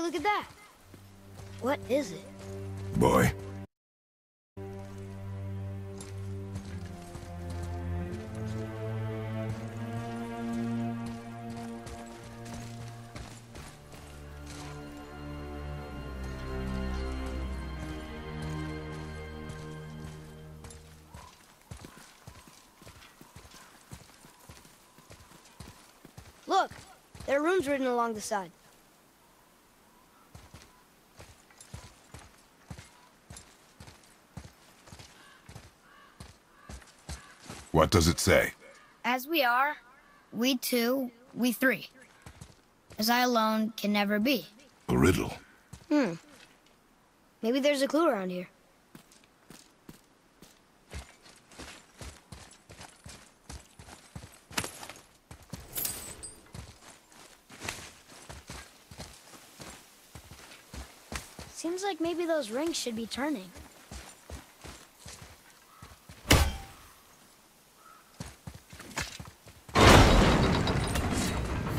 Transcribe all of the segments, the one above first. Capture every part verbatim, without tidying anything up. Hey, look at that. What is it? Boy. Look, there are runes written along the side. What does it say? As we are, we two, we three. As I alone can never be. A riddle. Hmm. Maybe there's a clue around here. Seems like maybe those rings should be turning.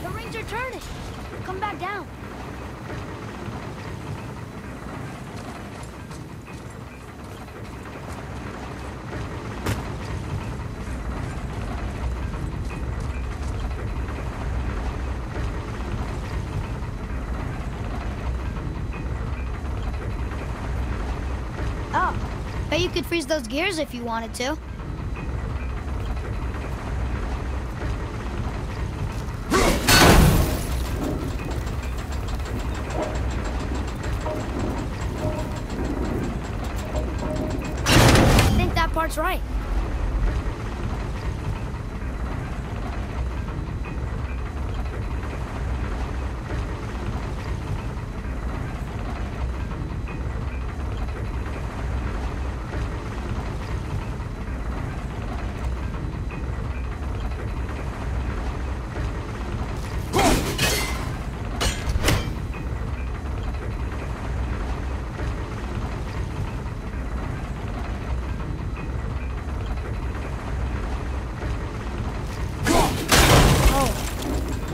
The rings are turning! Come back down! Bet you could freeze those gears if you wanted to. I think that part's right.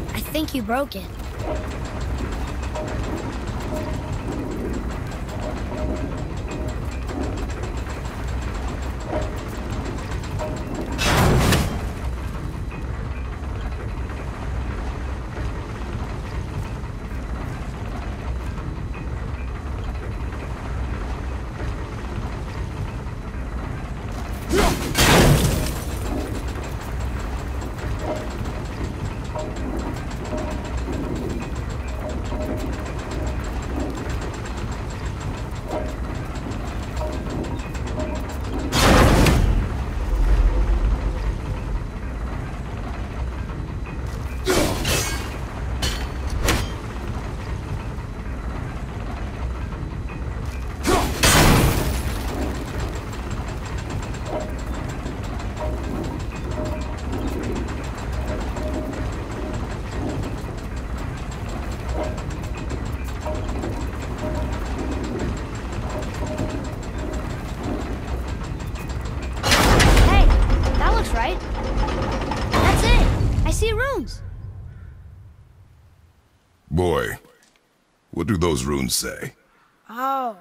I think you broke it. Boy, what do those runes say? Oh,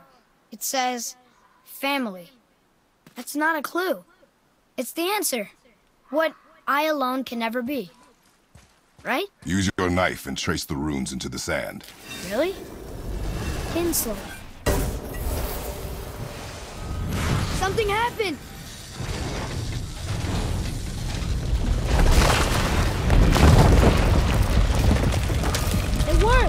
it says family. That's not a clue. It's the answer. What I alone can never be. Right? Use your knife and trace the runes into the sand. Really? Kinslaw. Something happened! Work!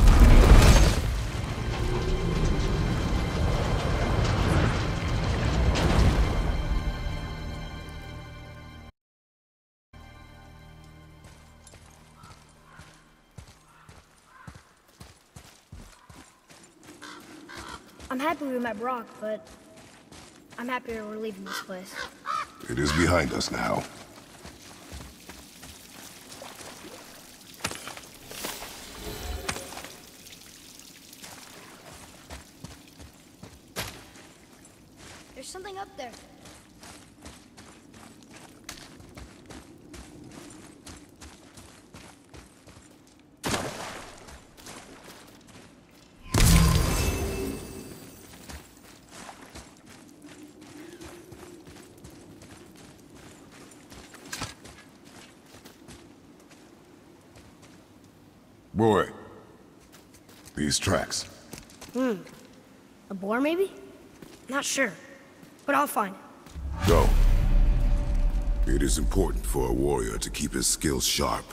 I'm happy we met Brock, but I'm happier we're leaving this place. It is behind us now. There's something up there. Boy, these tracks. Hmm. A boar, maybe? Not sure, but I'll find it. Go. It is important for a warrior to keep his skills sharp.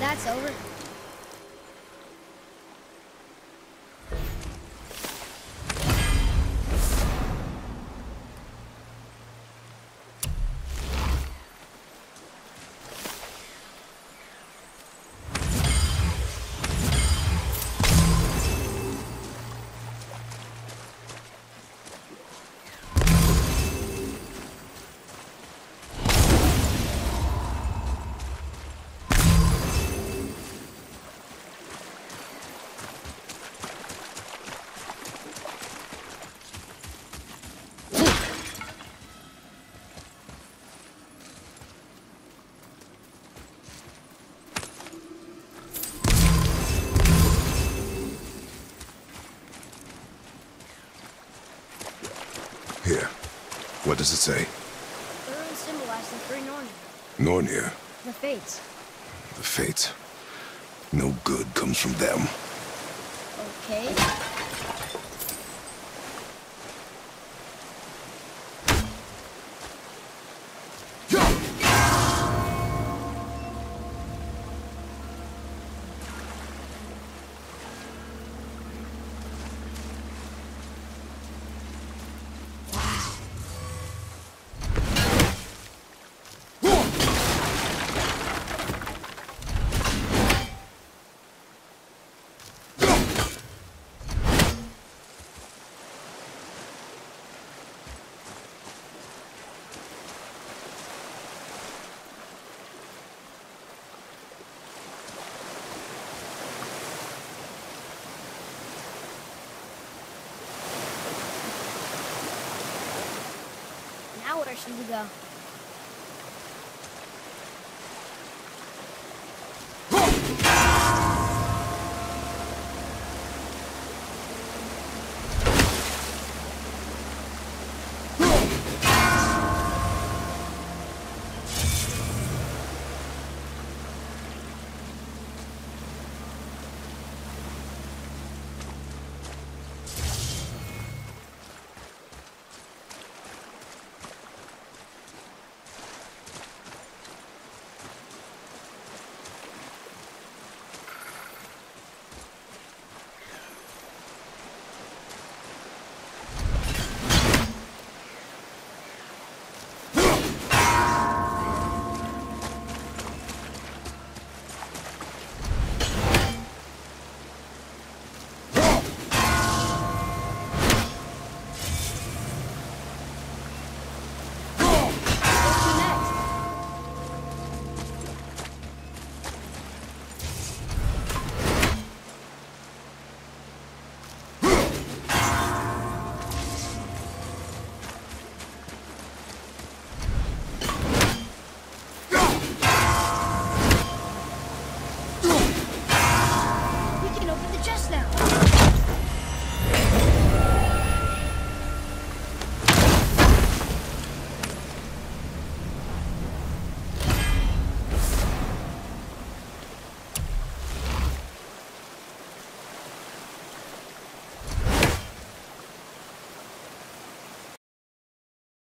That's over. What does it say? The rune symbolizes the three Norn. Nornir? The Fates. The Fates. No good comes from them. Okay. Should we go?